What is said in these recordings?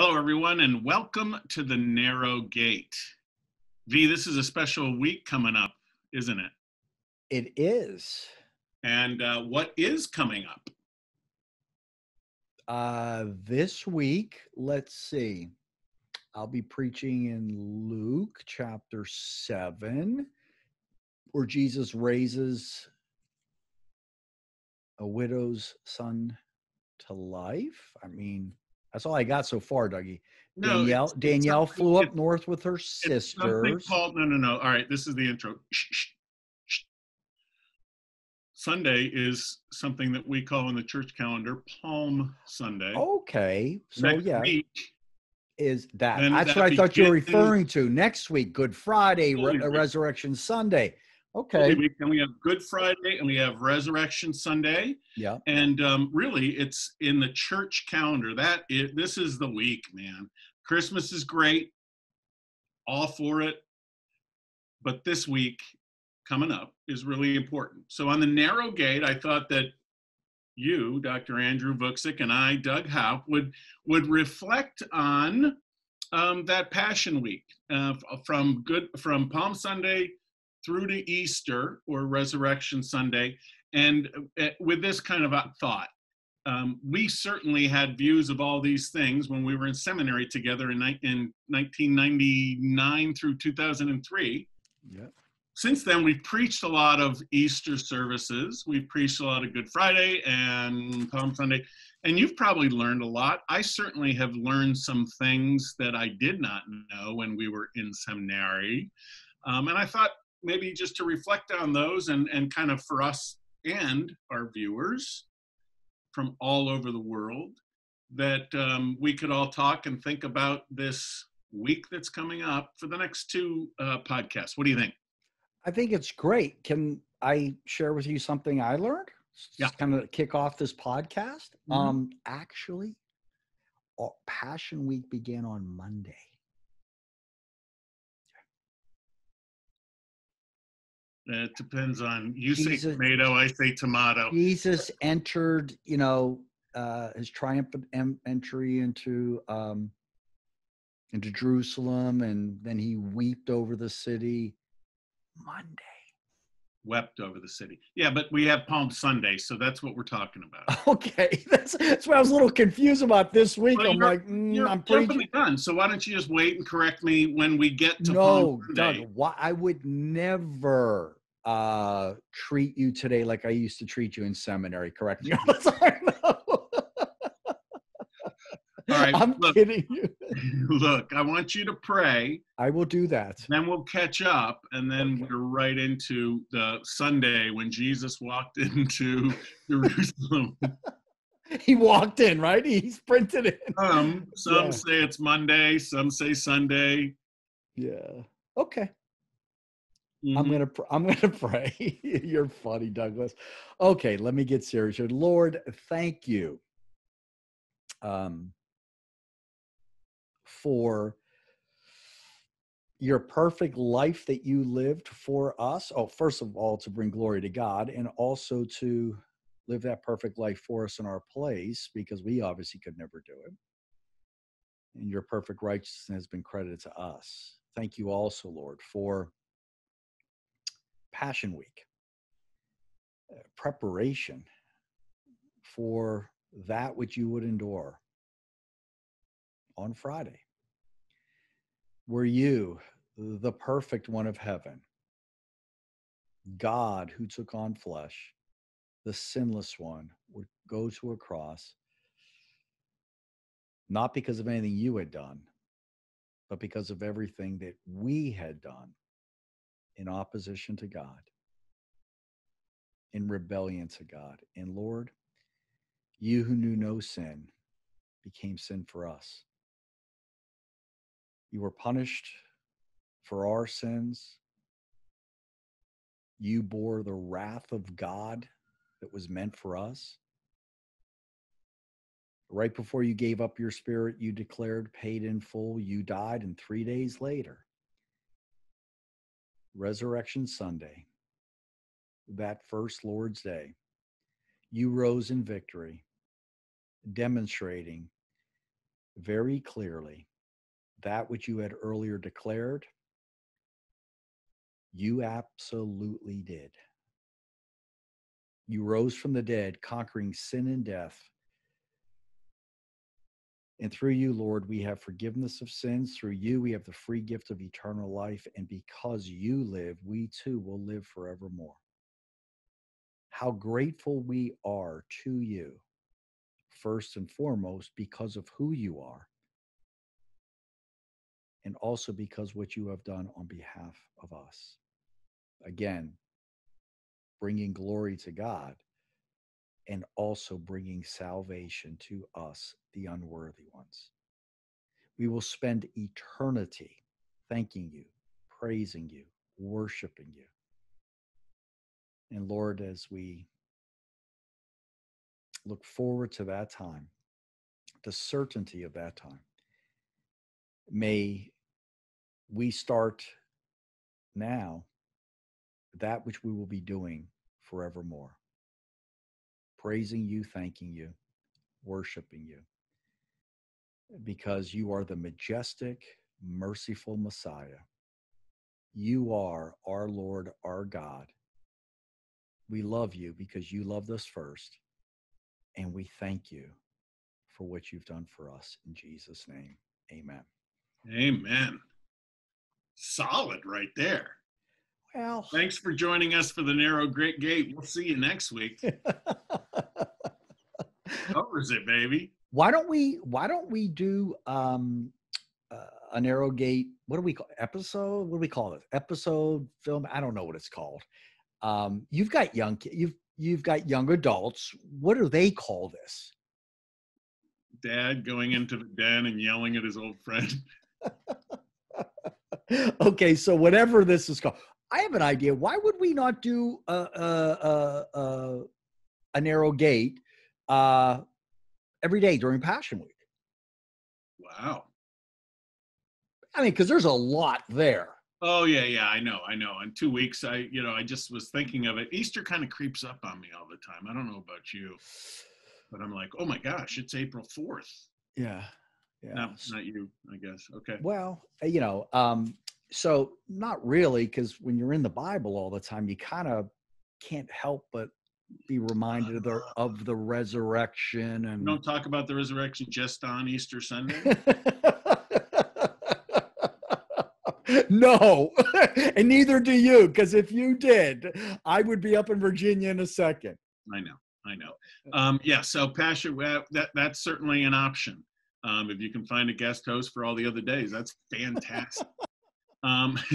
Hello, everyone, and welcome to The Narrow Gate. V, this is a special week coming up, isn't it? It is. And what is coming up? This week, let's see. I'll be preaching in Luke chapter 7, where Jesus raises a widow's son to life. I mean, that's all I got so far, Dougie. No, Danielle flew up north with her sisters. All right, this is the intro. Sunday is something that we call in the church calendar Palm Sunday. Okay, so next week is that? That's what I thought you were referring to. Next week, Good Friday, Resurrection Sunday. Okay. And we have Good Friday and we have Resurrection Sunday. Yeah. And really, it's in the church calendar. This is the week, man. Christmas is great. All for it. But this week coming up is really important. So on The Narrow Gate, I thought that you, Dr. Andrew Vuksic, and I, Doug Hough, would reflect on that Passion Week from Palm Sunday through to Easter or Resurrection Sunday, and with this kind of a thought. We certainly had views of all these things when we were in seminary together in 1999 through 2003. Yeah. Since then, we've preached a lot of Easter services. We've preached a lot of Good Friday and Palm Sunday, and you've probably learned a lot. I certainly have learned some things that I did not know when we were in seminary, and I thought, maybe just to reflect on those and kind of for us and our viewers from all over the world, that we could all talk and think about this week that's coming up for the next two podcasts. What do you think? I think it's great. Can I share with you something I learned? Yeah. Kind of kick off this podcast. Mm-hmm. Actually, Passion Week began on Monday. It depends on, you Jesus, say tomato, I say tomato. Jesus entered, his triumphant entry into Jerusalem, and then he wept over the city Monday. Wept over the city. Yeah, but we have Palm Sunday, so that's what we're talking about. Okay, that's why I was a little confused about this week. Well, I'm jumping the gun. So why don't you just wait and correct me when we get to Palm Sunday? No, Doug, I would never treat you today like I used to treat you in seminary. Correct me. All right, I'm kidding you. Look, I want you to pray. I will do that. Then we'll catch up, and then we're right into the Sunday when Jesus walked into Jerusalem. He walked in, right? He sprinted in. Some say it's Monday. Some say Sunday. Yeah. Okay. Mm-hmm. I'm gonna pray. You're funny, Douglas. Okay, let me get serious here. Lord, thank you. For your perfect life that you lived for us. Oh, first of all, to bring glory to God, and also to live that perfect life for us in our place, because we obviously could never do it. And your perfect righteousness has been credited to us. Thank you also, Lord, for Passion Week, preparation for that which you would endure on Friday, where you, the perfect one of heaven, God who took on flesh, the sinless one, would go to a cross, not because of anything you had done, but because of everything that we had done in opposition to God, in rebellion to God. And Lord, you who knew no sin became sin for us. You were punished for our sins. You bore the wrath of God that was meant for us. Right before you gave up your spirit, you declared paid in full. You died, and 3 days later, Resurrection Sunday, that first Lord's Day, you rose in victory, demonstrating very clearly that which you had earlier declared, you absolutely did. You rose from the dead, conquering sin and death. And through you, Lord, we have forgiveness of sins. Through you, we have the free gift of eternal life. And because you live, we too will live forevermore. How grateful we are to you, first and foremost, because of who you are, and also because what you have done on behalf of us. Again, bringing glory to God, and also bringing salvation to us, the unworthy ones. We will spend eternity thanking you, praising you, worshiping you. And Lord, as we look forward to that time, the certainty of that time, may we start now that which we will be doing forevermore. Praising you, thanking you, worshiping you. Because you are the majestic, merciful Messiah. You are our Lord, our God. We love you because you loved us first. And we thank you for what you've done for us. In Jesus' name, amen. Amen. Solid right there. Well, thanks for joining us for The Narrow Great Gate. We'll see you next week. Covers it, baby. Why don't we do a Narrow Gate? What do we call episode? What do we call it? Episode film? I don't know what it's called. You've got you've got young adults. What do they call this? Dad going into the den and yelling at his old friend. Okay, so whatever this is called, I have an idea. Why would we not do a Narrow Gate every day during Passion Week? Wow. I mean, because there's a lot there. Oh, yeah, I know. In 2 weeks, I just was thinking of it. Easter kind of creeps up on me all the time. I don't know about you, but I'm like, oh my gosh, it's April 4th. Yeah. Yeah. No, not you, I guess. Okay. Well, so not really, because when you're in the Bible all the time, you kind of can't help but be reminded of the resurrection. And don't talk about the resurrection just on Easter Sunday. No, and neither do you, because if you did, I would be up in Virginia in a second. I know. So Passion, that's certainly an option. If you can find a guest host for all the other days, that's fantastic.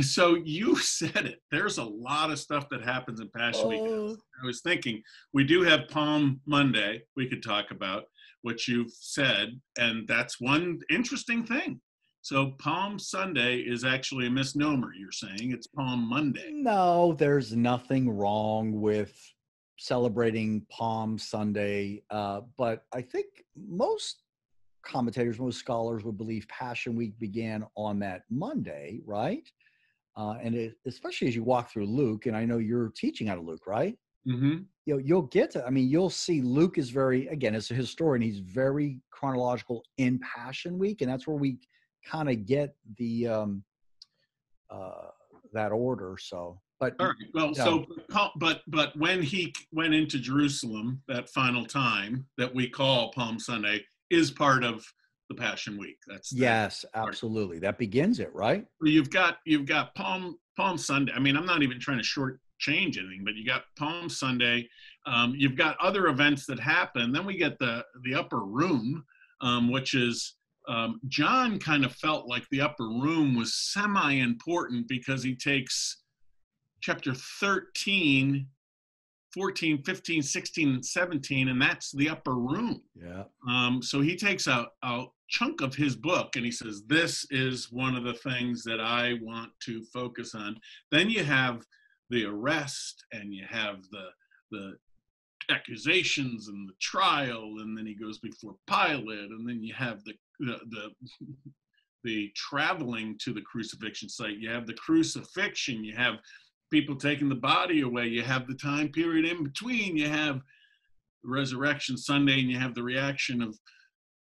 So you said it. There's a lot of stuff that happens in Passion Week. I was thinking we do have Palm Monday. We could talk about what you've said, and that's one interesting thing. So Palm Sunday is actually a misnomer. You're saying it's Palm Monday. No, there's nothing wrong with celebrating Palm Sunday, but I think most commentators, most scholars would believe Passion Week began on that Monday, right? And especially as you walk through Luke, and I know you're teaching out of Luke, right? Mm-hmm. You'll get to, you'll see Luke is as a historian, he's very chronological in Passion Week, and that's where we kind of get the that order. So, but all right, well, but when he went into Jerusalem that final time that we call Palm Sunday is part of the Passion Week. Yes, absolutely. That begins it, right? You've got Palm Sunday. I'm not even trying to shortchange anything, but you got Palm Sunday. You've got other events that happen. Then we get the upper room, which is John kind of felt like the upper room was semi-important because he takes chapter 13 14, 15, 16, and 17, and that's the upper room. Yeah. So he takes a chunk of his book, and he says, this is one of the things that I want to focus on. Then you have the arrest, and you have the accusations, and the trial, and then he goes before Pilate, and then you have the traveling to the crucifixion site. You have the crucifixion. You have people taking the body away, you have the time period in between, you have Resurrection Sunday, and you have the reaction of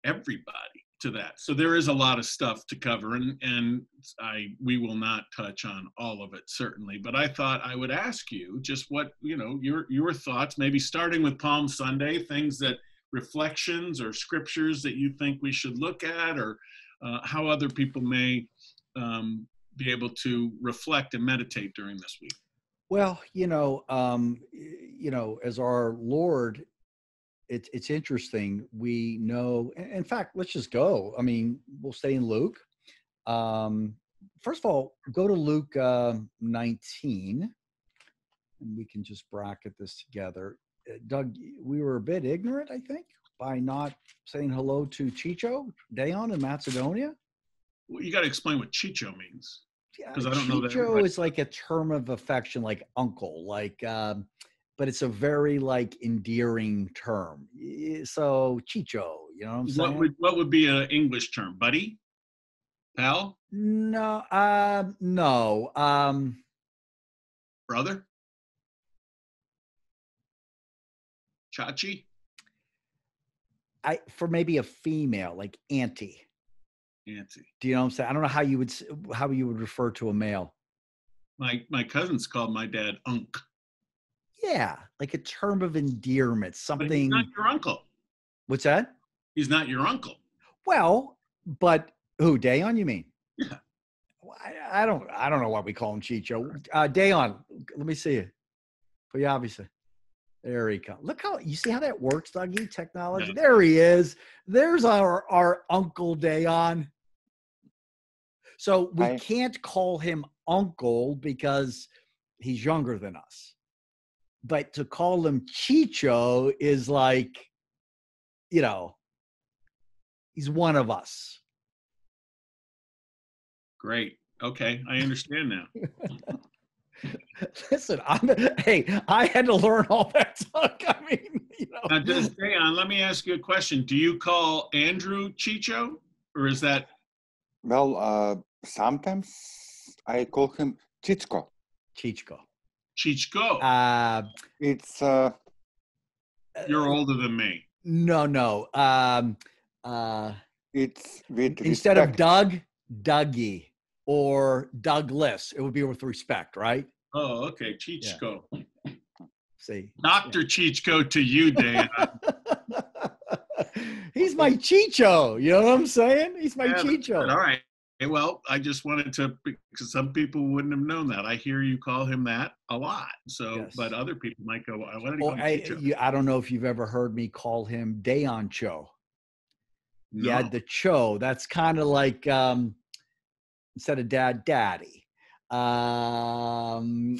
everybody. to that. So there is a lot of stuff to cover, and we will not touch on all of it, certainly, but I thought I would ask you just what, you know, your thoughts, maybe starting with Palm Sunday, things that reflections or scriptures that you think we should look at, or how other people may be able to reflect and meditate during this week. Well, as our Lord, it's interesting. We know, in fact, let's just go. I mean, we'll stay in Luke. First of all, go to Luke 19, and we can just bracket this together. Doug, we were a bit ignorant, I think, by not saying hello to Chicho, Dayon in Macedonia. Well, you got to explain what Chicho means. Yeah, Chicho is like a term of affection, like uncle, like, but it's a very like endearing term. So Chicho, you know what I'm saying? What would be an English term? Buddy? Pal? No. No. Brother? Chachi? For maybe a female, like auntie. Do you know what I'm saying? I don't know how you would refer to a male. My cousins called my dad Unc. Yeah, like a term of endearment, something. But he's not your uncle. What's that? He's not your uncle. Well, but who, Dayon, you mean? Yeah. I don't know why we call him Chicho. Dayon, let me see you. But yeah, obviously. There he comes. Look how, you see how that works, Dougie? Technology. Yeah. There he is. There's our Uncle Dayon. So we can't call him uncle because he's younger than us. But to call him Chicho is like, you know, he's one of us. Great. Okay. I understand now. Listen, I had to learn all that talk. I mean, you know. Now, just stay on. Let me ask you a question. Do you call Andrew Chicho, or is that? Well, sometimes I call him Chichko. Chichko. It's. You're older than me. No. It's with instead respect. Of Doug, Dougie. Or Douglas, it would be with respect, right? Oh, okay, Chichko. Yeah. See, Dr. Chichko to you, Dan. He's my Chicho. You know what I'm saying? He's my Chicho. All right. Well, I just wanted to, because some people wouldn't have known that. I hear you call him that a lot. So, yes. But other people might go, I want to call him Chicho. I don't know if you've ever heard me call him Deoncho. No. Yeah, the Cho. That's kind of like. Instead of dad, daddy. You know.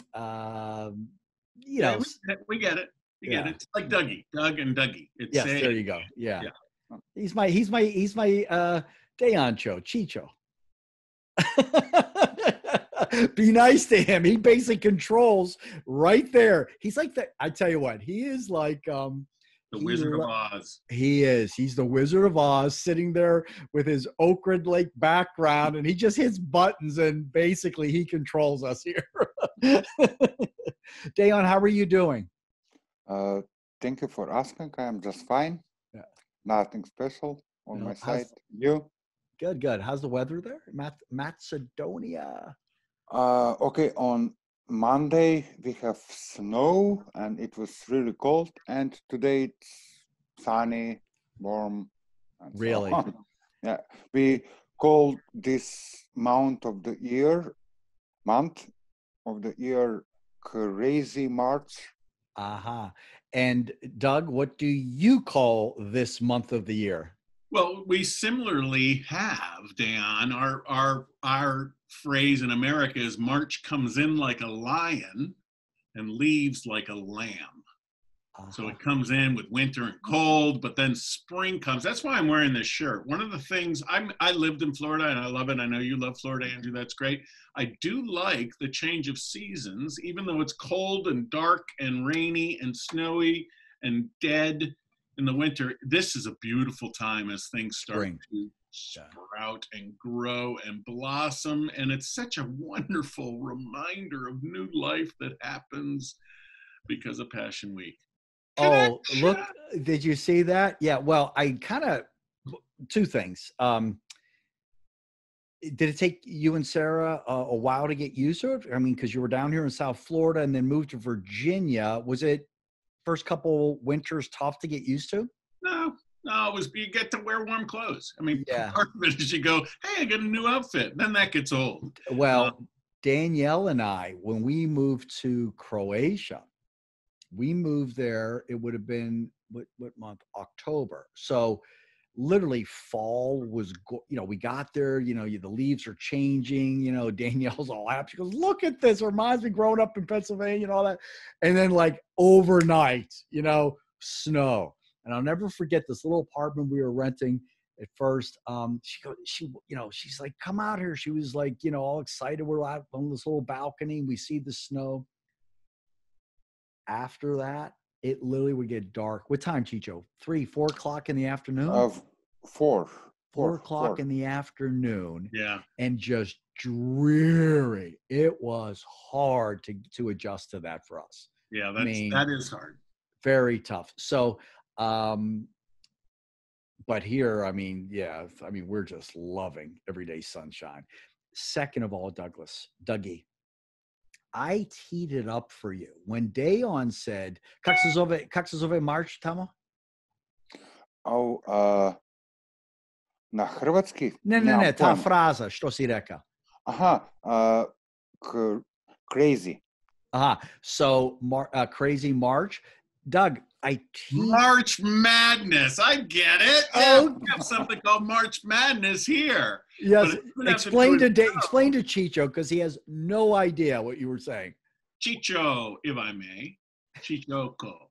We get it. We get it. It's like Dougie. Doug and Dougie. It's yes, there you go. Yeah. He's my Deoncho, Chicho. Be nice to him. He basically controls right there. He's like that. I tell you what, he is like the Wizard of Oz. He is. He's the Wizard of Oz sitting there with his Oakland Lake background, and he just hits buttons, and basically he controls us here. Dayon, how are you doing? Thank you for asking. I'm just fine. Yeah. Nothing special on my side. You? Good. How's the weather there? Macedonia. Okay, on Monday we have snow and it was really cold, and today it's sunny, warm, and really so we call this month of the year crazy March. And Doug, what do you call this month of the year? Well, we similarly have, Dan, our phrase in America is March comes in like a lion and leaves like a lamb. So it comes in with winter and cold, but then spring comes. That's why I'm wearing this shirt. One of the things, I lived in Florida and I love it. I know you love Florida, Andrew. That's great. I do like the change of seasons, even though it's cold and dark and rainy and snowy and dead in the winter. This is a beautiful time as things start to sprout and grow and blossom, and it's such a wonderful reminder of new life that happens because of Passion Week. Connection. Oh, look, did you see that? Yeah, well, I kind of two things. Did it take you and Sarah a while to get used to it? I mean, because you were down here in South Florida and then moved to Virginia. Was it first couple winters tough to get used to? No, it was, you get to wear warm clothes. I mean, part of it is you go, hey, I got a new outfit. Then that gets old. Well, Danielle and I, when we moved to Croatia, we moved there. It would have been, what month? October. So literally fall was, we got there, the leaves are changing, Danielle's all happy. She goes, look at this. It reminds me growing up in Pennsylvania and all that. And then like overnight, snow. And I'll never forget this little apartment we were renting at first. She's like, come out here. She was like, all excited. We're out on this little balcony. We see the snow. After that, it literally would get dark. What time, Chicho? 3, 4 o'clock in the afternoon? 4 o'clock in the afternoon. Yeah. And just dreary. It was hard to adjust to that for us. Yeah, that is hard. Very tough. So, but here, we're just loving everyday sunshine. Second of all, Dougie. I teed it up for you. When Dayon said, Kak se zove march tamo? Oh, na hrvatski? Ne, ta fraza, što si rekao. Crazy. Aha, so crazy march. Doug, March Madness. I get it. Oh. Yeah, we have something called March Madness here. Yes. Explain to Chicho, because he has no idea what you were saying. Chicho, if I may. Chichoko.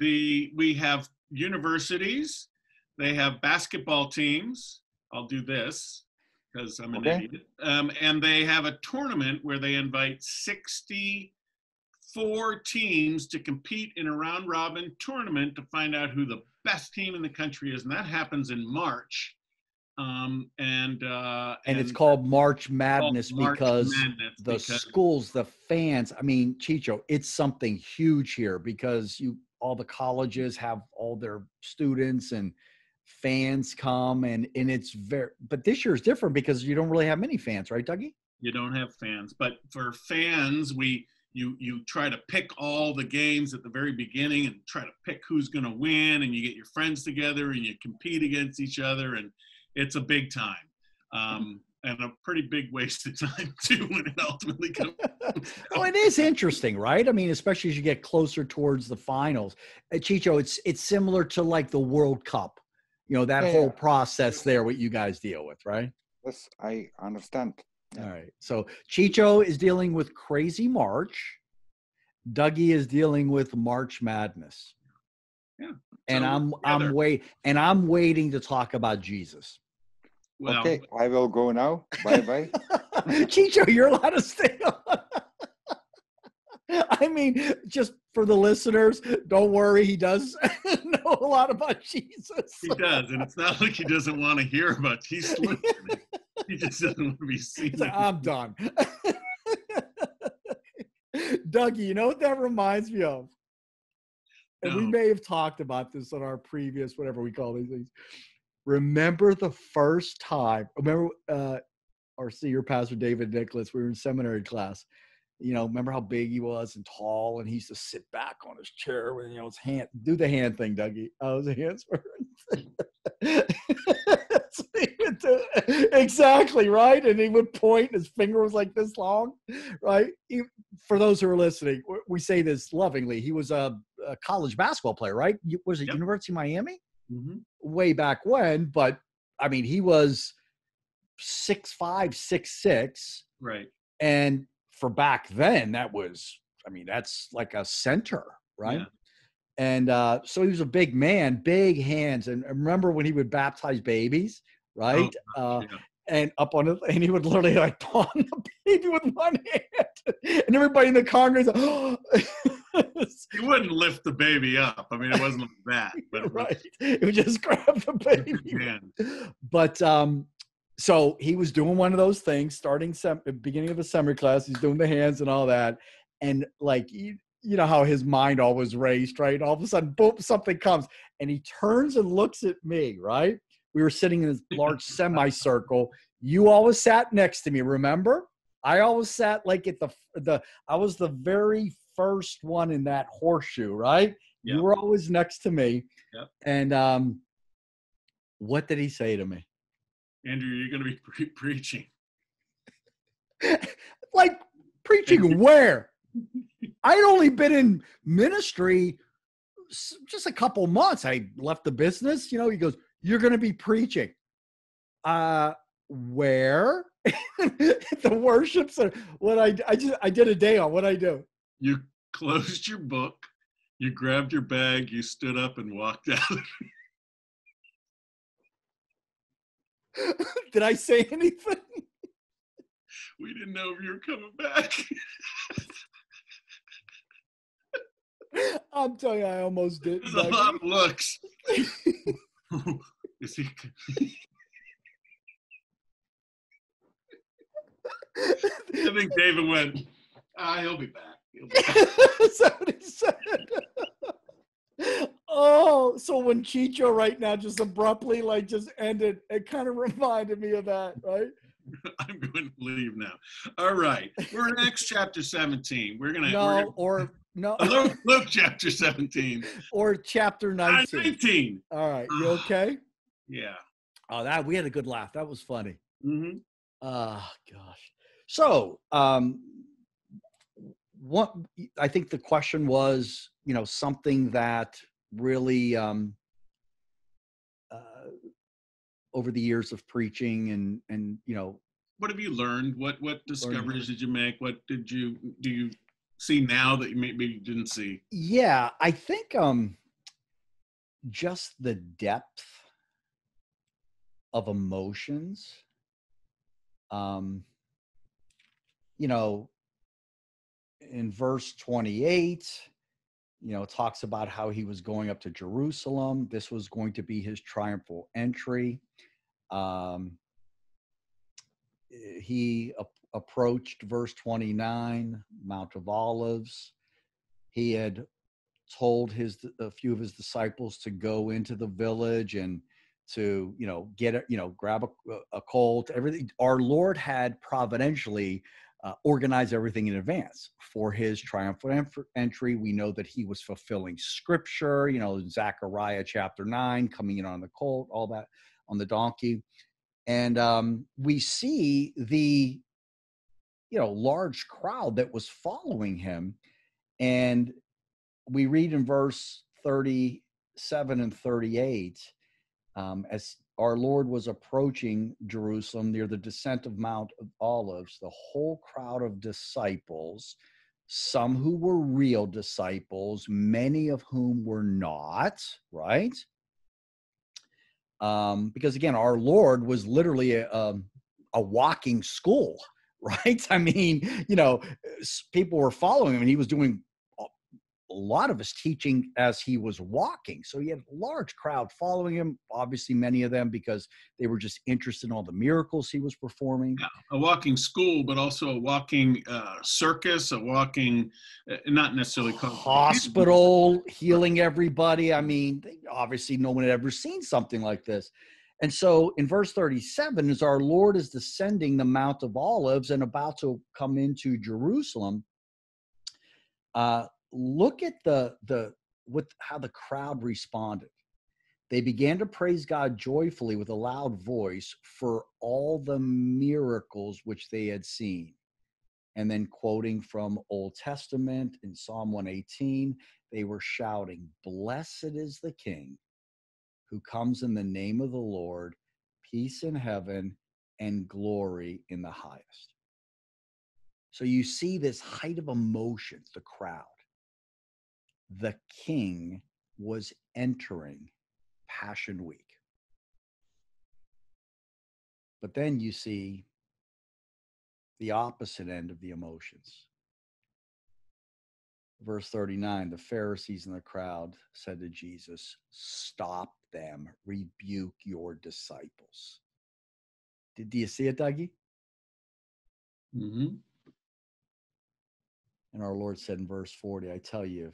We have universities. They have basketball teams. I'll do this because I'm an idiot. And they have a tournament where they invite 64 teams to compete in a round robin tournament to find out who the best team in the country is, and that happens in March. And it's called March Madness because schools, the fans. I mean, Chicho, it's something huge here because all the colleges have all their students and fans come, and it's very. But this year is different because you don't really have many fans, right, Dougie? You don't have fans, but for fans, You try to pick all the games at the very beginning and try to pick who's going to win, and you get your friends together and you compete against each other, and it's a big time and a pretty big waste of time too when it ultimately comes. Well, it is interesting, right? I mean, especially as you get closer towards the finals. Chicho, it's similar to like the World Cup, whole process there, what you guys deal with, right? Yes, I understand. All right. So Chicho is dealing with Crazy March. Dougie is dealing with March Madness. Yeah. And I'm waiting to talk about Jesus. Well, okay, I will go now. Bye-bye. Chicho, you're allowed to stay on. I mean, just for the listeners, don't worry. He does know a lot about Jesus. He does. And it's not like he doesn't want to hear about Jesus. He just doesn't want to be seen. Like, I'm done. Dougie, you know what that reminds me of? And we may have talked about this on our previous, whatever we call these things. Remember the first time, our senior pastor, David Nicholas, we were in seminary class. Remember how big he was and tall, and he used to sit back on his chair with, his hand. Do the hand thing, Dougie. Oh, it was a hand swirl. Exactly, right? And he would point, and his finger was like this long, right? For those who are listening, we say this lovingly. He was a college basketball player, right? Was it University of Miami? Mm-hmm. Way back when, but, I mean, he was 6'5", 6'6". Right. And for back then, that was, that's like a center, right? Yeah. And so he was a big man, big hands. And I remember when he would baptize babies, right? And up on it, and he would literally like pawn the baby with one hand. And everybody in the congregation, he wouldn't lift the baby up. It wasn't like that. But it would just grab the baby. But so he was doing one of those things, starting beginning of a summer class. He's doing the hands and all that. And like, you know how his mind always raced, right? All of a sudden, boom, something comes. And he turns and looks at me, right? We were sitting in this large semicircle. You always sat next to me, remember? I always sat like at the I was the very first one in that horseshoe, right? Yep. You were always next to me. Yep. And what did he say to me? Andrew, you're going to be preaching. Like, preaching where? I'd only been in ministry just a couple months. I left the business. You know, he goes, you're going to be preaching. Where? The worship center. What I did a day on what I do. You closed your book. You grabbed your bag. You stood up and walked out. Did I say anything? We didn't know if you were coming back. I'm telling you, I almost did. There's a lot of looks. Is he? I think David went, he'll be back. He'll be back. That's what he said. Oh, so when Chicho right now just abruptly just ended, it kind of reminded me of that, right? I'm going to leave now. All right. We're in Acts chapter 17. We're going to. No. Luke chapter 17. Or chapter 19. 19. All right. You okay? Yeah. Oh, we had a good laugh. That was funny. Mm-hmm. Oh, gosh. So, I think the question was, you know, something that really, over the years of preaching and, you know. What have you learned? What discoveries did you make? What did you, do you see now that you maybe didn't see? Yeah, I think just the depth of emotions. You know, in verse 28, you know, it talks about how he was going up to Jerusalem. This was going to be his triumphal entry. He approached, verse 29, Mount of Olives. He had told a few of his disciples to go into the village and to, you know, grab a colt, everything. Our Lord had providentially organized everything in advance for his triumphal entry. We know that he was fulfilling scripture, you know, Zechariah chapter 9, coming in on the colt, all that, on the donkey. And we see the, you know, large crowd that was following him. And we read in verse 37 and 38, as our Lord was approaching Jerusalem near the descent of Mount of Olives, the whole crowd of disciples, some who were real disciples, many of whom were not, right? Because again, our Lord was literally a walking school, right? I mean, you know, people were following him and he was doing a lot of his teaching as he was walking. So he had a large crowd following him, obviously many of them because they were just interested in all the miracles he was performing. Yeah, a walking school, but also a walking circus, a walking, not necessarily hospital, healing everybody. I mean, obviously no one had ever seen something like this. And so in verse 37, as our Lord is descending the Mount of Olives and about to come into Jerusalem, look at how the crowd responded. They began to praise God joyfully with a loud voice for all the miracles which they had seen. And then quoting from Old Testament in Psalm 118, they were shouting, "Blessed is the King who comes in the name of the Lord, peace in heaven and glory in the highest." So you see this height of emotions, the crowd. The King was entering Passion Week. But then you see the opposite end of the emotions. Verse 39, the Pharisees in the crowd said to Jesus, "Stop them, rebuke your disciples." Do you see it, Dougie? Mm-hmm. And our Lord said in verse 40, I tell you,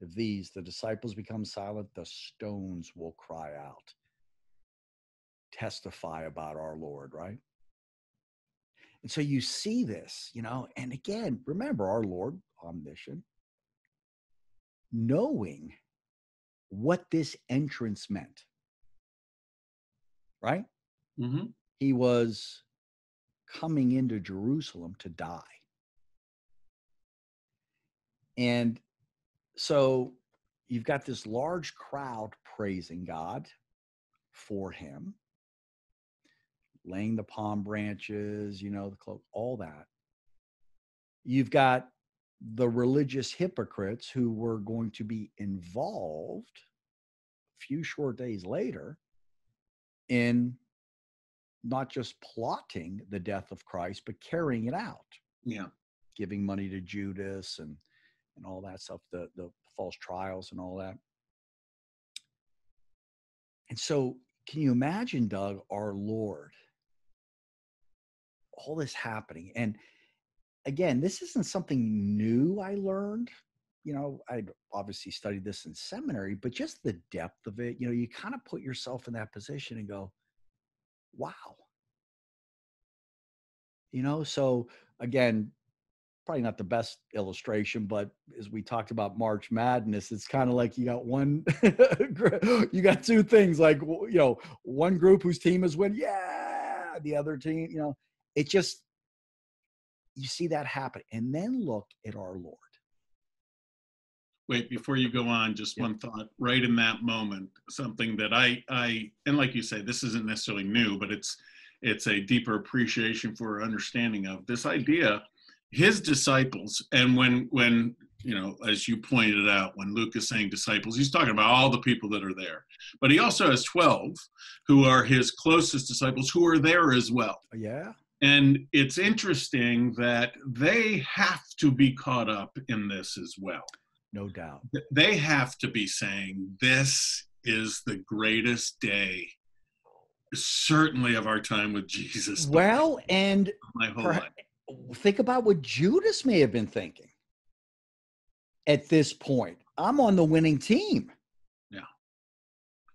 if these, the disciples, become silent, the stones will cry out. Testify about our Lord, right? And so you see this, you know, and again, remember our Lord, omniscient, knowing what this entrance meant, right? Mm-hmm. He was coming into Jerusalem to die. And so you've got this large crowd praising God for him, laying the palm branches, you know, the cloak, all that. You've got the religious hypocrites who were going to be involved a few short days later in not just plotting the death of Christ, but carrying it out. Yeah. Giving money to Judas and all that stuff, the false trials and all that. And so can you imagine, Doug, our Lord, all this happening? And again, this isn't something new I learned. You know, I obviously studied this in seminary, but just the depth of it, you know, you kind of put yourself in that position and go, wow. You know, so again, probably not the best illustration, but as we talked about March Madness, it's kind of like you got one, you got two things, like, you know, one group whose team is winning, yeah, the other team, you know, it just, you see that happen. And then look at our Lord. Wait, before you go on, just one thought, right in that moment, something that I and like you say, this isn't necessarily new, but it's a deeper appreciation for understanding of this idea, his disciples. And when, you know, as you pointed out, when Luke is saying disciples, he's talking about all the people that are there, but he also has 12 who are his closest disciples who are there as well. Yeah. And it's interesting that they have to be caught up in this as well. No doubt. They have to be saying, this is the greatest day, certainly of our time with Jesus. Well, and my whole life. Think about what Judas may have been thinking at this point. I'm on the winning team. Yeah.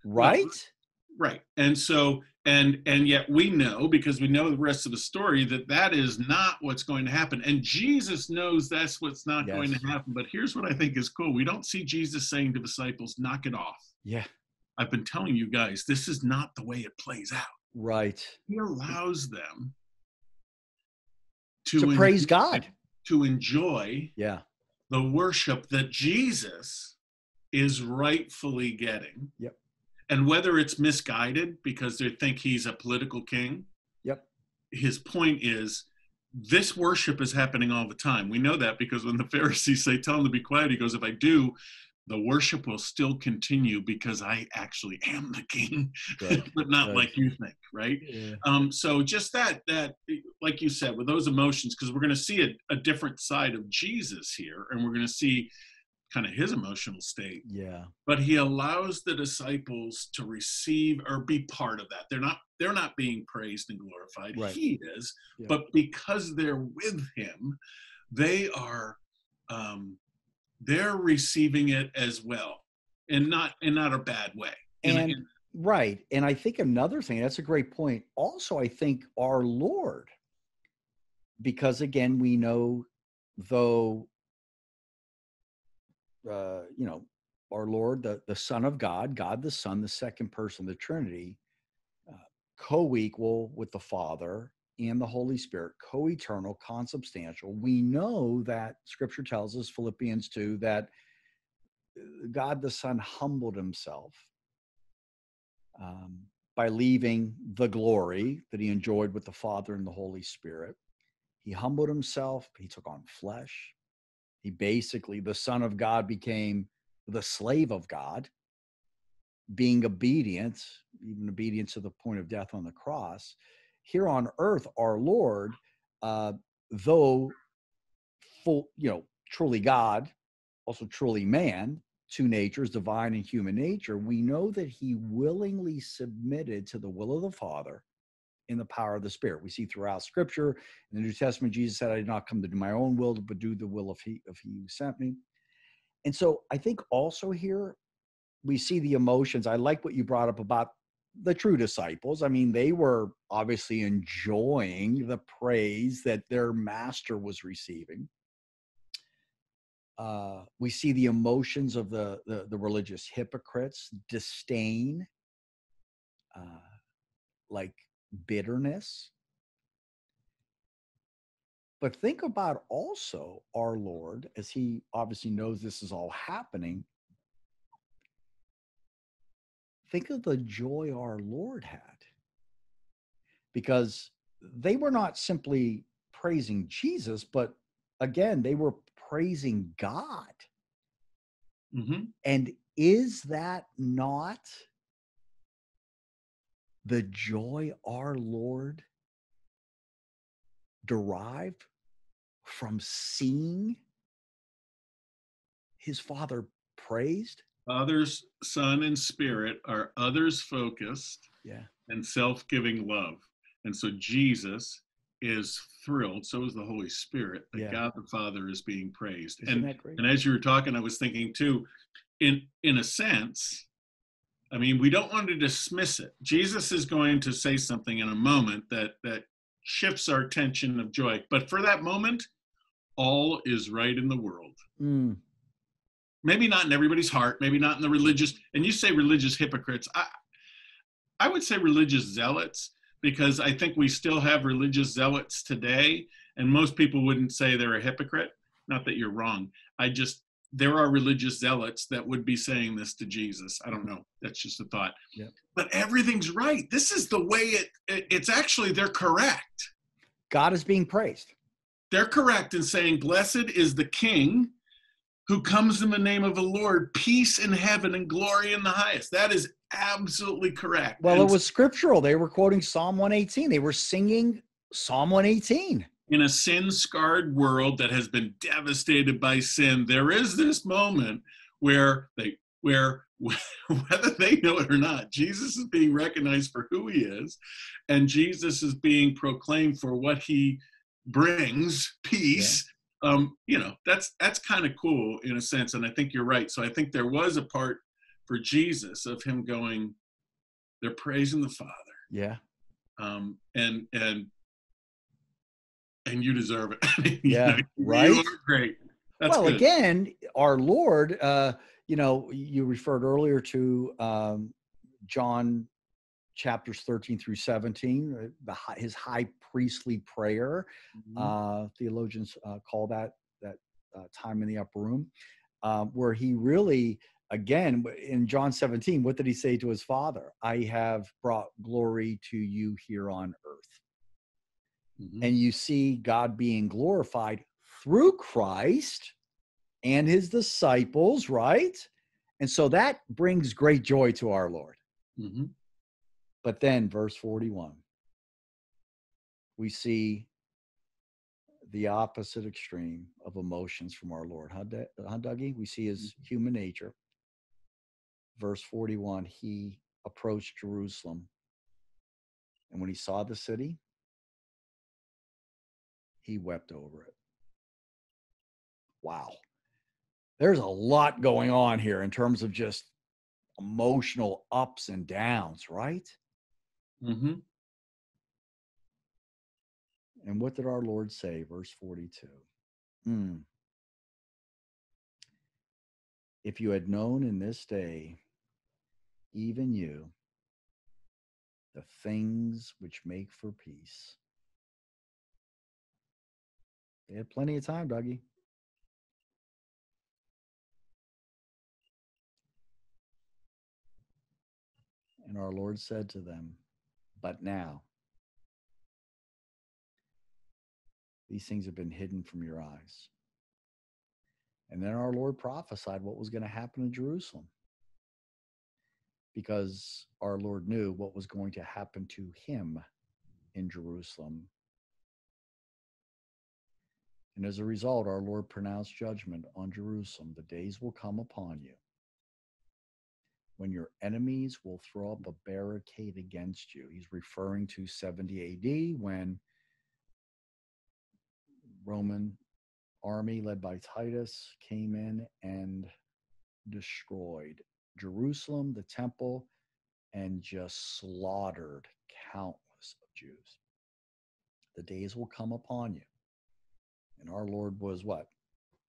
Right? Right. And so... And yet we know, because we know the rest of the story, that that is not what's going to happen. And Jesus knows that's what's not going to happen. But here's what I think is cool. We don't see Jesus saying to disciples, knock it off. Yeah. I've been telling you guys, this is not the way it plays out. Right. He allows them to praise God, to enjoy the worship that Jesus is rightfully getting. Yep. And whether it's misguided because they think he's a political king, his point is this worship is happening all the time. We know that because when the Pharisees say, tell him to be quiet, he goes, if I do, the worship will still continue because I actually am the king, but not like you think, right? Yeah. So just that, like you said, with those emotions, because we're going to see a different side of Jesus here, and we're going to see kind of his emotional state. Yeah. But he allows the disciples to receive or be part of that. They're not being praised and glorified. Right. He is. Yeah. But because they're with him, they are they're receiving it as well. And not a bad way. Right. And I think another thing, that's a great point. Also, I think our Lord, because again, we know though you know, our Lord, the Son of God, God the Son, the second person of the Trinity, co-equal with the Father and the Holy Spirit, co-eternal, consubstantial. We know that Scripture tells us, Philippians 2, that God the Son humbled himself by leaving the glory that he enjoyed with the Father and the Holy Spirit. He humbled himself. He took on flesh. He basically, the Son of God became the slave of God, being obedient, even obedience to the point of death on the cross. Here on earth, our Lord, though full, you know, truly God, also truly man, two natures, divine and human nature, we know that he willingly submitted to the will of the Father in the power of the Spirit. We see throughout Scripture, in the New Testament, Jesus said, I did not come to do my own will, but do the will of he who sent me. And so I think also here, we see the emotions. I like what you brought up about the true disciples. I mean, they were obviously enjoying the praise that their master was receiving. We see the emotions of the religious hypocrites, disdain, like bitterness. But think about also our Lord, as he obviously knows this is all happening. Think of the joy our Lord had, because they were not simply praising Jesus, but again, they were praising God. Mm-hmm. And is that not the joy our Lord derived from seeing his Father praised? Father's Son and Spirit are others focused, yeah, and self-giving love. And so Jesus is thrilled, so is the Holy Spirit, that, yeah, God the Father is being praised. Isn't that great? And as you were talking, I was thinking too, in a sense, I mean, we don't want to dismiss it. Jesus is going to say something in a moment that shifts our tension of joy. But for that moment, all is right in the world. Mm. Maybe not in everybody's heart, maybe not in the religious, and you say religious hypocrites. I would say religious zealots, because I think we still have religious zealots today, and most people wouldn't say they're a hypocrite. Not that you're wrong. There are religious zealots that would be saying this to Jesus. I don't know. That's just a thought. Yeah. But everything's right. This is the way it's actually, they're correct. God is being praised. They're correct in saying, blessed is the King who comes in the name of the Lord, peace in heaven and glory in the highest. That is absolutely correct. Well, it was scriptural. They were quoting Psalm 118. They were singing Psalm 118. In a sin-scarred world that has been devastated by sin, there is this moment where whether they know it or not, Jesus is being recognized for who he is, and Jesus is being proclaimed for what he brings, peace. Yeah. That's kind of cool in a sense, and I think you're right. So I think there was a part for Jesus of him going, they're praising the Father. Yeah. And you deserve it. Yeah, right? You are great. That's well, good. Again, our Lord, you referred earlier to John chapters 13 through 17, his high priestly prayer. Mm-hmm. Theologians call that time in the upper room, where he really, again, in John 17, what did he say to his Father? I have brought glory to you here on earth. Mm-hmm. And you see God being glorified through Christ and his disciples, right? And so that brings great joy to our Lord. Mm-hmm. But then, verse 41, we see the opposite extreme of emotions from our Lord. Huh, Dougie? We see his human nature. Verse 41, he approached Jerusalem. And when he saw the city, he wept over it. Wow. There's a lot going on here in terms of just emotional ups and downs, right? Mm-hmm. And what did our Lord say? Verse 42. If you had known in this day, even you, the things which make for peace. They had plenty of time, Dougie. And our Lord said to them, but now, these things have been hidden from your eyes. And then our Lord prophesied what was going to happen in Jerusalem, because our Lord knew what was going to happen to him in Jerusalem. And as a result, our Lord pronounced judgment on Jerusalem. The days will come upon you when your enemies will throw up a barricade against you. He's referring to 70 AD when Roman army led by Titus came in and destroyed Jerusalem, the temple, and just slaughtered countless of Jews. The days will come upon you. And our Lord was what?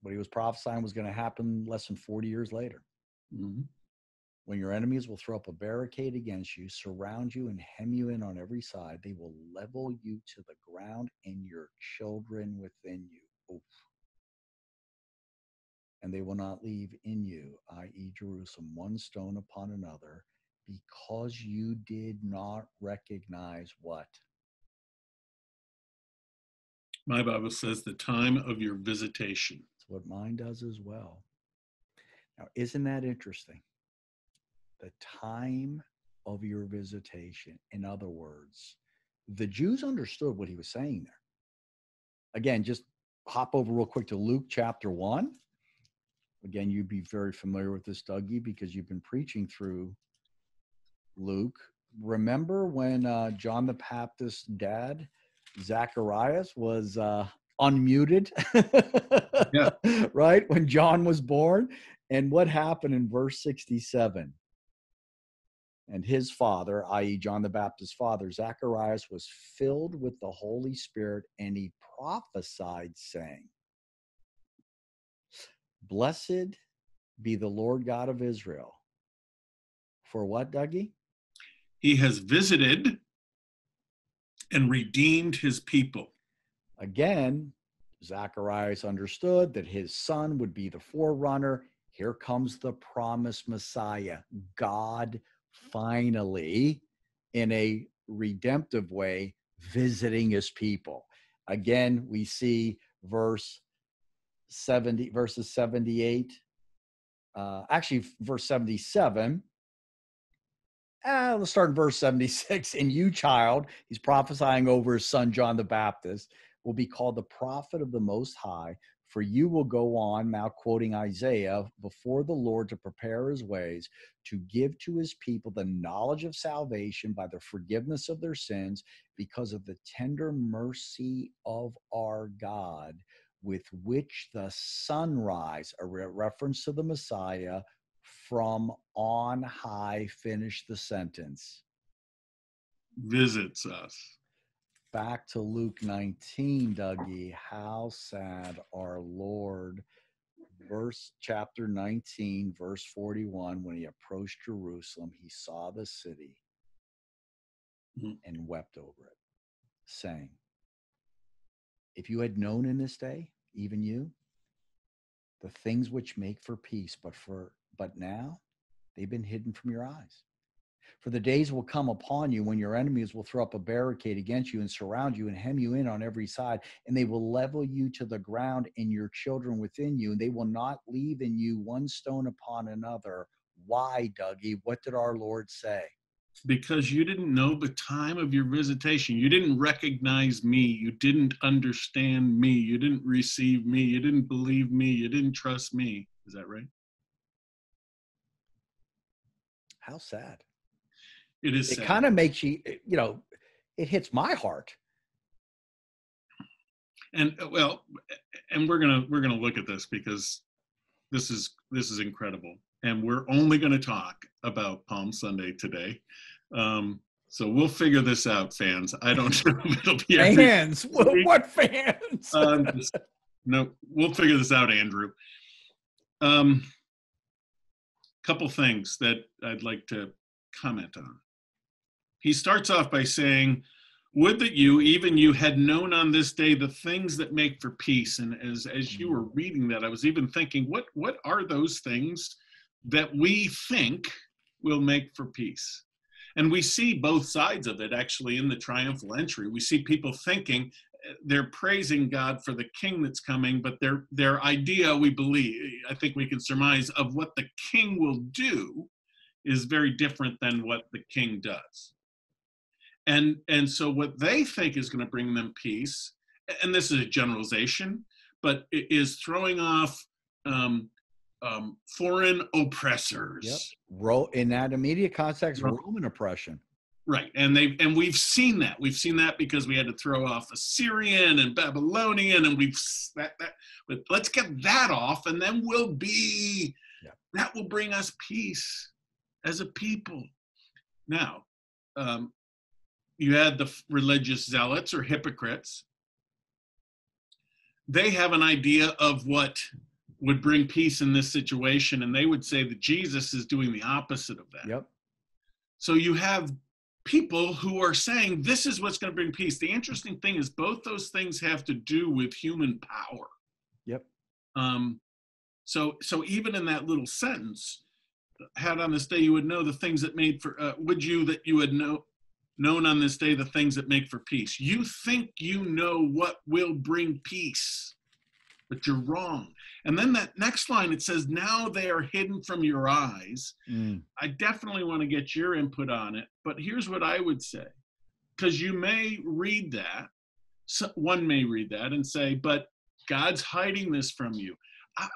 What he was prophesying was going to happen less than 40 years later. Mm-hmm. When your enemies will throw up a barricade against you, surround you, and hem you in on every side, they will level you to the ground and your children within you. Oof. And they will not leave in you, i.e. Jerusalem, one stone upon another, because you did not recognize what? My Bible says the time of your visitation. That's what mine does as well. Now, isn't that interesting? The time of your visitation. In other words, the Jews understood what he was saying there. Again, just hop over real quick to Luke chapter 1. Again, you'd be very familiar with this, Dougie, because you've been preaching through Luke. Remember when John the Baptist's dad, Zechariah, was unmuted, yeah. Right, when John was born? And what happened in verse 67? And his father, i.e. John the Baptist's father, Zacharias, was filled with the Holy Spirit, and he prophesied, saying, "Blessed be the Lord God of Israel." For what, Dougie? He has visited and redeemed his people. Again, Zacharias understood that his son would be the forerunner. Here comes the promised Messiah, God. Finally, in a redemptive way, visiting his people. Again, we see verse 77. Let's start in verse 76. And you, child, he's prophesying over his son, John the Baptist, will be called the prophet of the Most High, for you will go on, now quoting Isaiah, before the Lord to prepare his ways, to give to his people the knowledge of salvation by the forgiveness of their sins, because of the tender mercy of our God, with which the sunrise, a reference to the Messiah, from on high, finish the sentence, visits us. Back to Luke 19, Dougie. How sad our Lord. Chapter 19, verse 41, when he approached Jerusalem, he saw the city and wept over it, saying, "If you had known in this day, even you, the things which make for peace, but now they've been hidden from your eyes. For the days will come upon you when your enemies will throw up a barricade against you and surround you and hem you in on every side, and they will level you to the ground and your children within you, and they will not leave in you one stone upon another." Why, Dougie? What did our Lord say? Because you didn't know the time of your visitation. You didn't recognize me. You didn't understand me. You didn't receive me. You didn't believe me. You didn't trust me. Is that right? How sad. It is. It kind of makes you, you know, it hits my heart. And well, and we're gonna look at this, because this is incredible, and we're only gonna talk about Palm Sunday today. So we'll figure this out, fans. I don't know if it'll be fans. What fans? No, we'll figure this out, Andrew. Couple things that I'd like to comment on. He starts off by saying, "Would that you, even you, had known on this day the things that make for peace." And as you were reading that, I was even thinking, what are those things that we think will make for peace? And we see both sides of it, actually, in the triumphal entry. We see people thinking they're praising God for the king that's coming, but their idea, we believe, I think we can surmise, of what the king will do is very different than what the king does. And so what they think is going to bring them peace, and this is a generalization, but it is throwing off foreign oppressors. Yep. In that immediate context, Roman oppression. Right, and we've seen that. We've seen that because we had to throw off Assyrian and Babylonian, and but let's get that off, and then we'll be, that will bring us peace as a people. Now, you had the religious zealots or hypocrites. They have an idea of what would bring peace in this situation, and they would say that Jesus is doing the opposite of that. Yep. So you have people who are saying this is what's going to bring peace. The interesting thing is both those things have to do with human power. Yep. So even in that little sentence, had on this day you would know the things that made for, known on this day the things that make for peace. You think you know what will bring peace, but you're wrong. And then that next line, it says, now they are hidden from your eyes. Mm. I definitely want to get your input on it, but here's what I would say, because you may read that, so one may read that and say, but God's hiding this from you.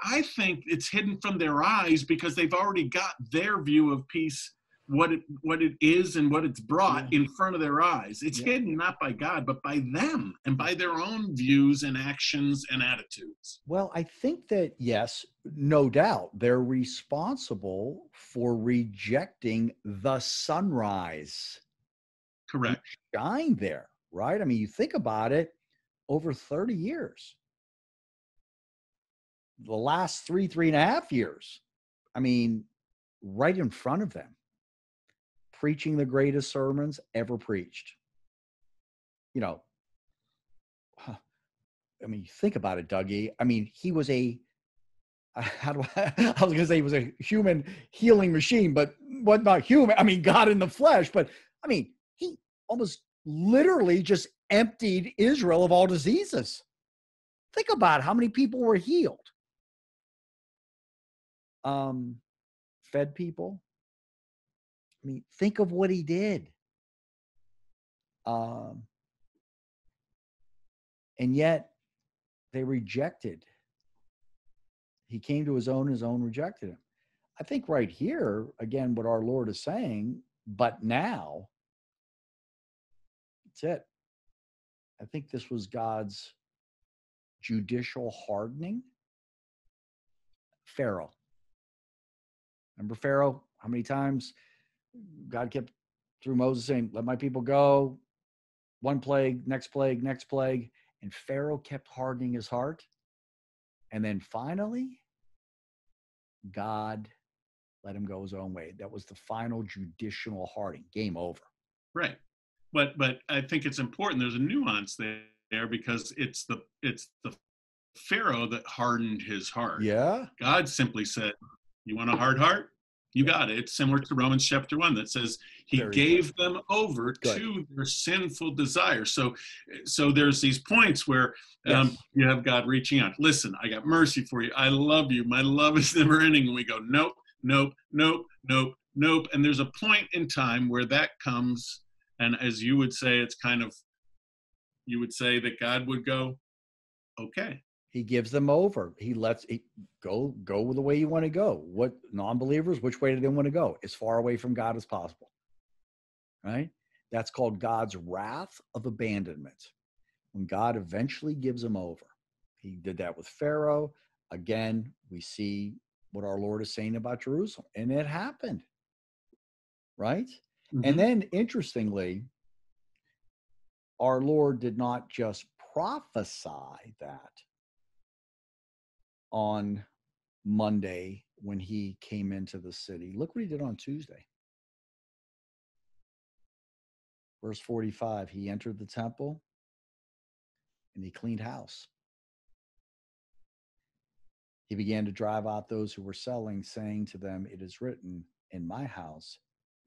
I think it's hidden from their eyes because they've already got their view of peace, what it is and what it's brought in front of their eyes. It's hidden not by God, but by them and by their own views and actions and attitudes. Well, I think that, yes, no doubt, they're responsible for rejecting the sunrise. Correct. You shine there, right? I mean, you think about it, over 30 years. The last three and a half years, I mean, right in front of them, preaching the greatest sermons ever preached. You know, I mean, think about it, Dougie. I mean, he was a human healing machine, but what not human? I mean, God in the flesh, but I mean, he almost literally just emptied Israel of all diseases. Think about how many people were healed. Fed people. I mean, think of what he did. And yet they rejected. He came to his own rejected him. I think right here, again, what our Lord is saying, but now, that's it. I think this was God's judicial hardening. Pharaoh. Remember Pharaoh? How many times God kept through Moses saying, let my people go. One plague, next plague, next plague. And Pharaoh kept hardening his heart. And then finally, God let him go his own way. That was the final judicial hardening. Game over. Right. But I think it's important. There's a nuance there because it's the Pharaoh that hardened his heart. Yeah. God simply said, you want a hard heart? You got it. It's similar to Romans chapter 1 that says he gave them over to their sinful desire. So there's these points where you have God reaching out. Listen, I got mercy for you. I love you. My love is never ending. And we go, nope, nope, nope, nope, nope. And there's a point in time where that comes. And as you would say, it's kind of, you would say that God would go, okay. He gives them over. He lets it go the way you want to go. What non-believers, which way do they want to go? As far away from God as possible, right? That's called God's wrath of abandonment. When God eventually gives them over, he did that with Pharaoh. Again, we see what our Lord is saying about Jerusalem, and it happened, right? Mm-hmm. And then interestingly, our Lord did not just prophesy that on Monday when he came into the city. Look what he did on Tuesday. Verse 45, he entered the temple and he cleaned house. He began to drive out those who were selling, saying to them, it is written, in my house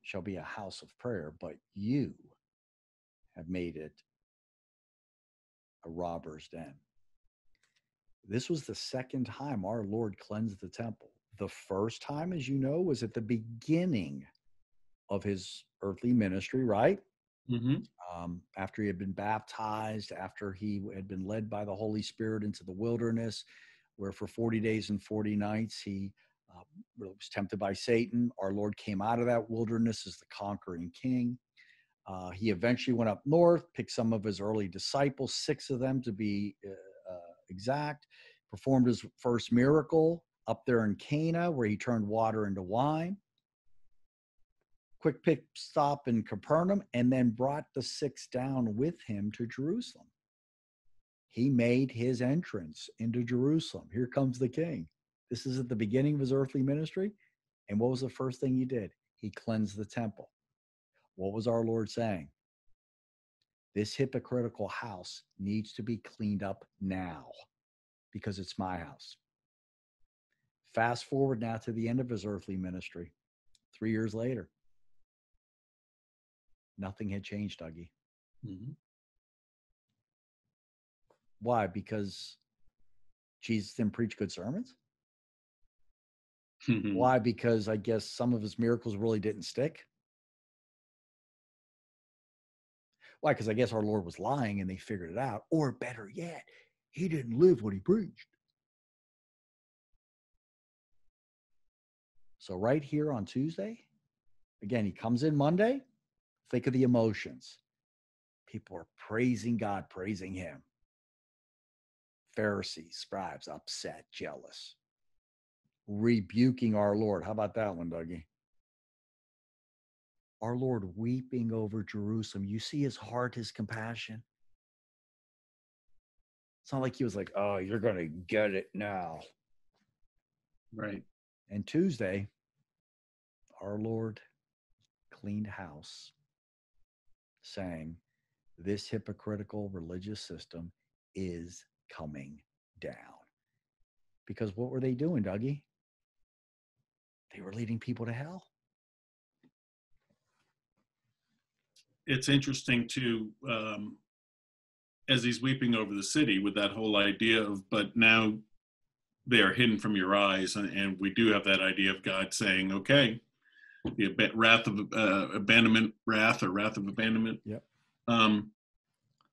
shall be a house of prayer, but you have made it a robber's den. This was the second time our Lord cleansed the temple. The first time, as you know, was at the beginning of his earthly ministry, right? Mm-hmm. After he had been baptized, after he had been led by the Holy Spirit into the wilderness, where for 40 days and 40 nights he was tempted by Satan. Our Lord came out of that wilderness as the conquering king. He eventually went up north, picked some of his early disciples, 6 of them to be exact, performed his first miracle up there in Cana, where he turned water into wine. Quick pick stop in Capernaum, and then brought the 6 down with him to Jerusalem. He made his entrance into Jerusalem. Here comes the king. This is at the beginning of his earthly ministry. And what was the first thing he did? He cleansed the temple. What was our Lord saying? This hypocritical house needs to be cleaned up now because it's my house. Fast forward now to the end of his earthly ministry, 3 years later. Nothing had changed, Dougie. Mm-hmm. Why? Because Jesus didn't preach good sermons? Mm-hmm. Why? Because I guess some of his miracles really didn't stick? Why? Because I guess our Lord was lying and they figured it out. Or better yet, he didn't live what he preached. So right here on Tuesday, again, he comes in Monday. Think of the emotions. People are praising God, praising him. Pharisees, scribes, upset, jealous, rebuking our Lord. How about that one, Dougie? Our Lord weeping over Jerusalem. You see his heart, his compassion. It's not like he was like, oh, you're going to get it now. Right. And Tuesday, our Lord cleaned house, saying, this hypocritical religious system is coming down. Because what were they doing, Dougie? They were leading people to hell. It's interesting too, as he's weeping over the city with that whole idea of, but now they are hidden from your eyes. And we do have that idea of God saying, okay, the wrath of abandonment, wrath of abandonment. Yep.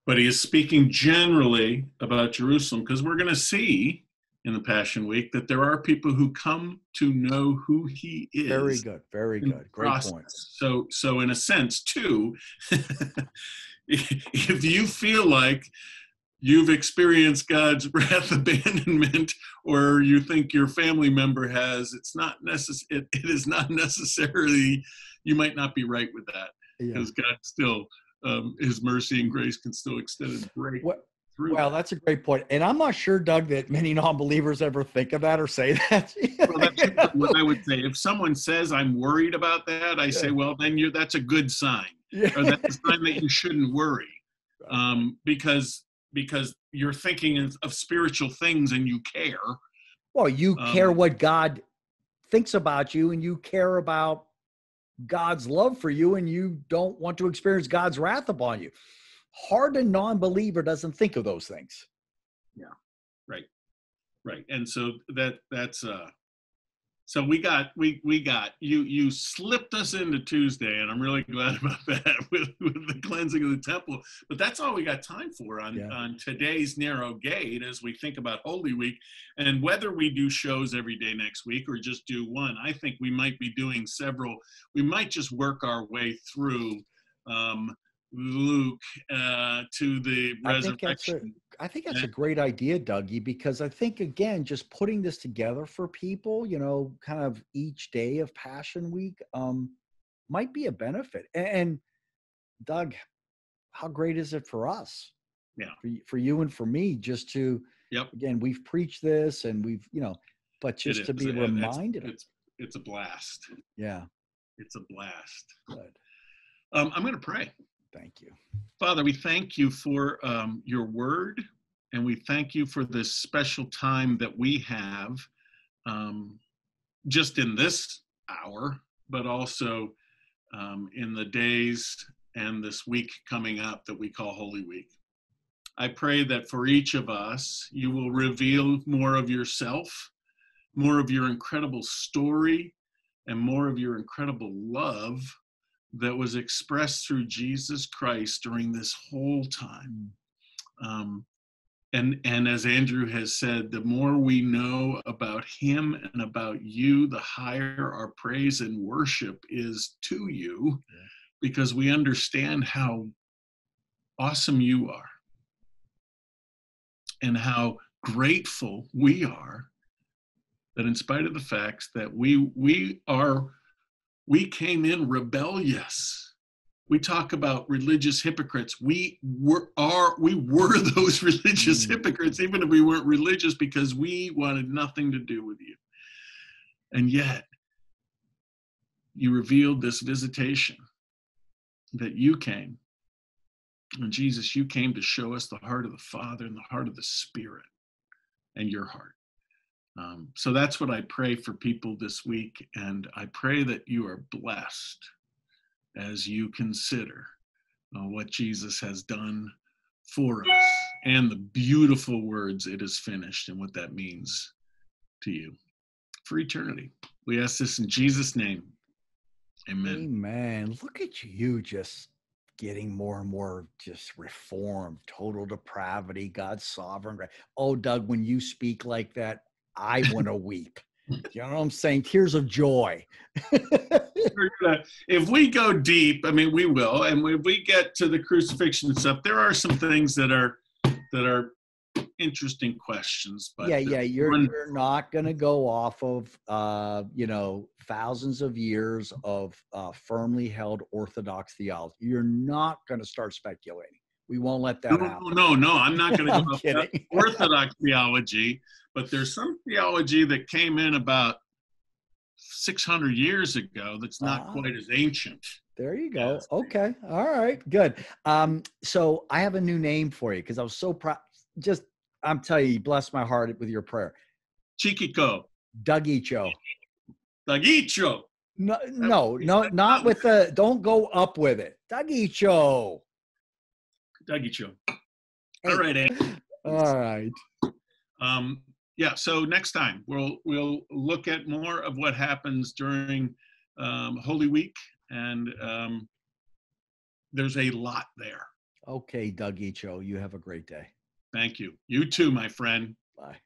But he is speaking generally about Jerusalem, because we're going to see in the Passion Week that there are people who come to know who he is. Very good, very good. Great point. So in a sense, too, if you feel like you've experienced God's wrath abandonment, or you think your family member has, it's not it is not necessarily, you might not be right with that, because God still, his mercy and grace can still extend and break through. Well, that's a great point. And I'm not sure, Doug, that many non-believers ever think of that or say that. Well, that's what I would say. If someone says, I'm worried about that, I say, well, then that's a good sign. Yeah. Or that's a sign that you shouldn't worry. Because you're thinking of spiritual things and you care. Well, you care what God thinks about you, and you care about God's love for you, and you don't want to experience God's wrath upon you. Hardened non-believer doesn't think of those things. Yeah, right, right. And so so we got you slipped us into Tuesday, and I'm really glad about that with the cleansing of the temple. But that's all we got time for on today's Narrow Gate as we think about Holy Week, and whether we do shows every day next week or just do one. I think we might be doing several. We might just work our way through Luke to the resurrection. I think that's a great idea, Dougie, because I think, again, just putting this together for people, kind of each day of Passion Week might be a benefit. And Doug, how great is it for us? Yeah. For you and for me, just to, again, we've preached this and we've, but just to be reminded. It's a blast. Yeah. It's a blast. Good. I'm going to pray. Thank you. Father, we thank you for your word, and we thank you for this special time that we have just in this hour, but also in the days and this week coming up that we call Holy Week. I pray that for each of us, you will reveal more of yourself, more of your incredible story, and more of your incredible love that was expressed through Jesus Christ during this whole time. And as Andrew has said, the more we know about him and about you, the higher our praise and worship is to you, because we understand how awesome you are and how grateful we are that in spite of the facts that we came in rebellious. We talk about religious hypocrites. We were those religious hypocrites, even if we weren't religious, because we wanted nothing to do with you. And yet, you revealed this visitation that you came. And Jesus, you came to show us the heart of the Father and the heart of the Spirit and your heart. So that's what I pray for people this week. And I pray that you are blessed as you consider what Jesus has done for us and the beautiful words, "It is finished," and what that means to you for eternity. We ask this in Jesus' name. Amen. Amen. Look at you just getting more and more just reformed, total depravity, God's sovereign. Oh, Doug, when you speak like that, I want to weep. You know what I'm saying? Tears of joy. If we go deep, I mean, we will. And when we get to the crucifixion and stuff, there are some things that are interesting questions. But yeah, you're not going to go off of, thousands of years of firmly held Orthodox theology. You're not going to start speculating. We won't let that happen. No, I'm not going to go off Orthodox theology. But there's some theology that came in about 600 years ago that's not quite as ancient. There you go. Okay. All right. Good. So I have a new name for you because I was so proud. Just, I'm telling you, bless my heart with your prayer. Chichko. Dugicho. Dugicho. No, not with the, don't go up with it. Dugicho. Dugicho. All right, Andy. All right. So next time we'll look at more of what happens during Holy Week, and there's a lot there. Okay, Doug Echo, you have a great day. Thank you. You too, my friend. Bye.